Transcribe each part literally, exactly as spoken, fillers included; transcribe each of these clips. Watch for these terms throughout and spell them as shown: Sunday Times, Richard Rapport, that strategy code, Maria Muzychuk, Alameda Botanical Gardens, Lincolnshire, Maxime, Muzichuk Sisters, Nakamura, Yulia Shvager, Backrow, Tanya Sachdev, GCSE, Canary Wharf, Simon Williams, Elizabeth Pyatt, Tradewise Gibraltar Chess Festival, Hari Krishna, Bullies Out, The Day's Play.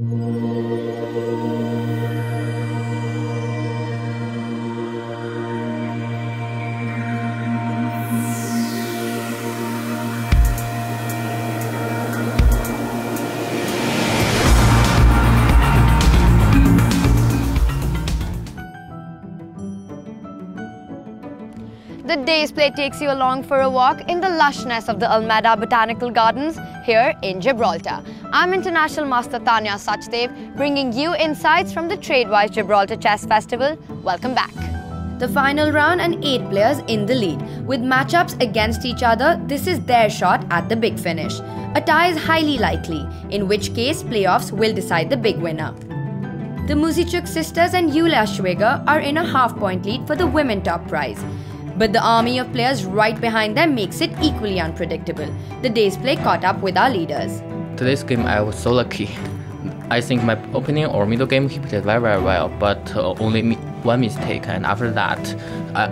The day's play takes you along for a walk in the lushness of the Alameda Botanical Gardens here in Gibraltar. I'm International Master Tanya Sachdev, bringing you insights from the Tradewise Gibraltar Chess Festival. Welcome back. The final round and eight players in the lead. With matchups against each other, this is their shot at the big finish. A tie is highly likely, in which case playoffs will decide the big winner. The Muzichuk sisters and Yulia Shvager are in a half-point lead for the women top prize. But the army of players right behind them makes it equally unpredictable. The day's play caught up with our leaders. Today's game I was so lucky. I think my opening or middle game he played very very well, but uh, only mi one mistake, and after that I,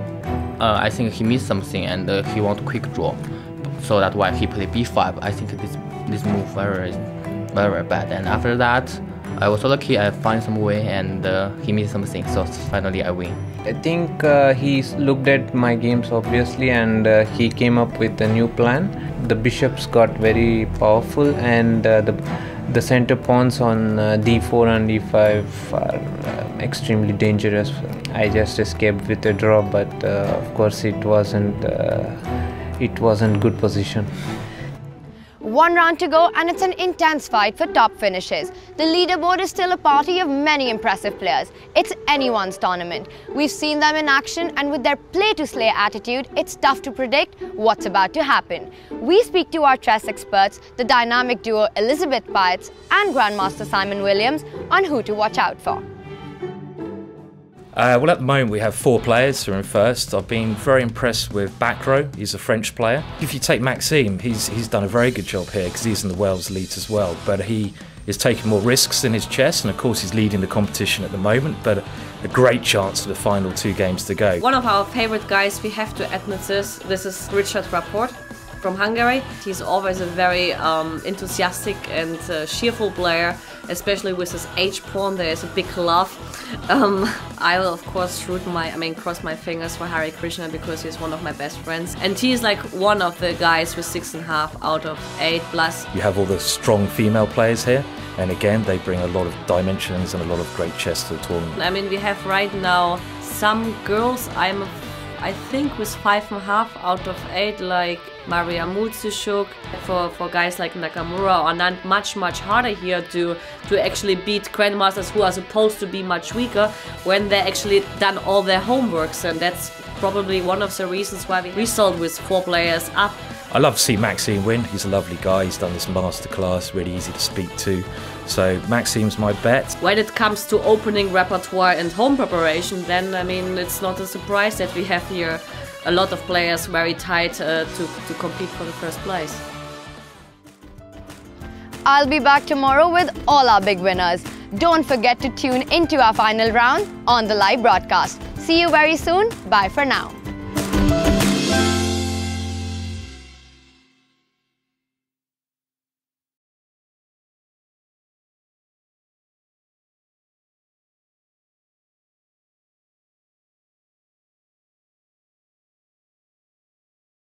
uh, I think he missed something and uh, he want quick draw. So that's why he played b five. I think this, this move very very very bad, and after that I was so lucky I find some way and uh, he missed something, so finally I win. I think uh, he looked at my games obviously, and uh, he came up with a new plan. The bishops got very powerful, and uh, the, the center pawns on uh, d four and e five are uh, extremely dangerous. I just escaped with a draw, but uh, of course it wasn't, uh, it wasn't good position. One round to go and it's an intense fight for top finishes. The leaderboard is still a party of many impressive players. It's anyone's tournament. We've seen them in action, and with their play-to-slay attitude, it's tough to predict what's about to happen. We speak to our chess experts, the dynamic duo Elizabeth Pyatt and Grandmaster Simon Williams, on who to watch out for. Uh, well, at the moment we have four players who are in first. I've been very impressed with Backrow. He's a French player. If you take Maxime, he's, he's done a very good job here because he's in the world's elite as well. But he is taking more risks in his chess, and of course he's leading the competition at the moment, but a great chance for the final two games to go. One of our favourite guys, we have to admit this, this is Richard Rapport from Hungary. He's always a very um, enthusiastic and uh, cheerful player, especially with his H-pawn. There is a big love. Um, I will of course root my, I mean, cross my fingers for Hari Krishna because he's one of my best friends. And he's like one of the guys with six and a half out of eight plus. You have all the strong female players here, and again they bring a lot of dimensions and a lot of great chess to the tournament. I mean, we have right now some girls. I'm a I think with five and a half out of eight, like Maria Muzychuk. For, for guys like Nakamura or Nand, much much harder here to to actually beat grandmasters who are supposed to be much weaker when they actually done all their homeworks, and that's probably one of the reasons why we result with four players up. I love to see Maxime win. He's a lovely guy. He's done this masterclass, really easy to speak to. So Maxime's my bet. When it comes to opening repertoire and home preparation, then I mean it's not a surprise that we have here a lot of players very tight uh, to, to compete for the first place. I'll be back tomorrow with all our big winners. Don't forget to tune into our final round on the live broadcast. See you very soon. Bye for now.